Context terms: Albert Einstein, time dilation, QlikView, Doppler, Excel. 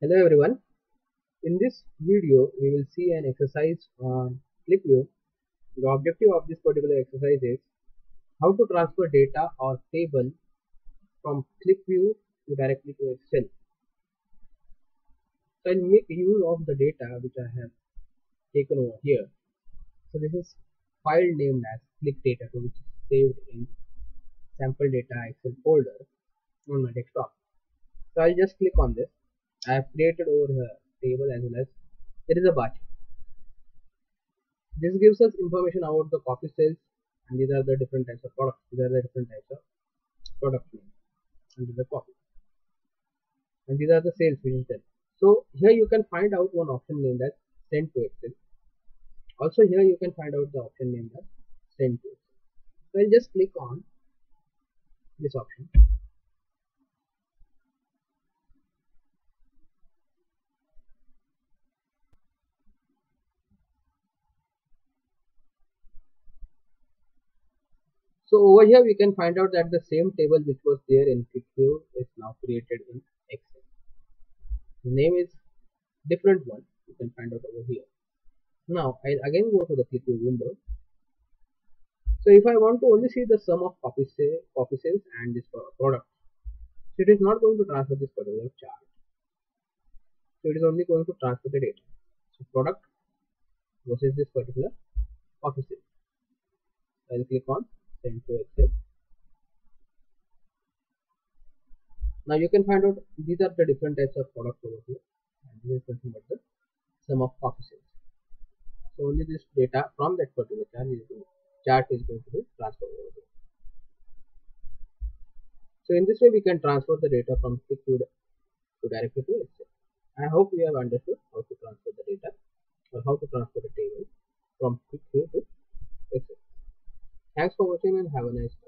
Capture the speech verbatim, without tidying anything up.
Hello everyone, in this video we will see an exercise on QlikView. The objective of this particular exercise is how to transfer data or table from QlikView to directly to Excel. So I will make use of the data which I have taken over here. So this is file named as Click Data, which is saved in sample data Excel folder on my desktop. So I will just click on this. I have created over here table as well as there is a bar chart. This gives us information about the coffee sales, and these are the different types of products. These are the different types of product names under the coffee, and these are the sales which is there. So here you can find out one option named as Send to Excel. Also here you can find out the option named as Send to Excel. So I'll just click on this option. So over here we can find out that the same table which was there in QlikView is now created in Excel. The name is different one, you can find out over here. Now I'll again go to the QlikView window. So if I want to only see the sum of coffee sales, coffee sales and this product, so it is not going to transfer this particular chart. So it is only going to transfer the data. So product versus this particular coffee sales. I'll click on Send to Excel. Now you can find out these are the different types of products over here, and this is nothing but the sum of coffee sales. So only this data from that particular chart is going, chart is going to be transferred over here. So in this way we can transfer the data from QlikView to directly to Excel. I hope you have understood how to transfer the data or how to transfer the table from QlikView to Excel. Thanks for watching and have a nice day.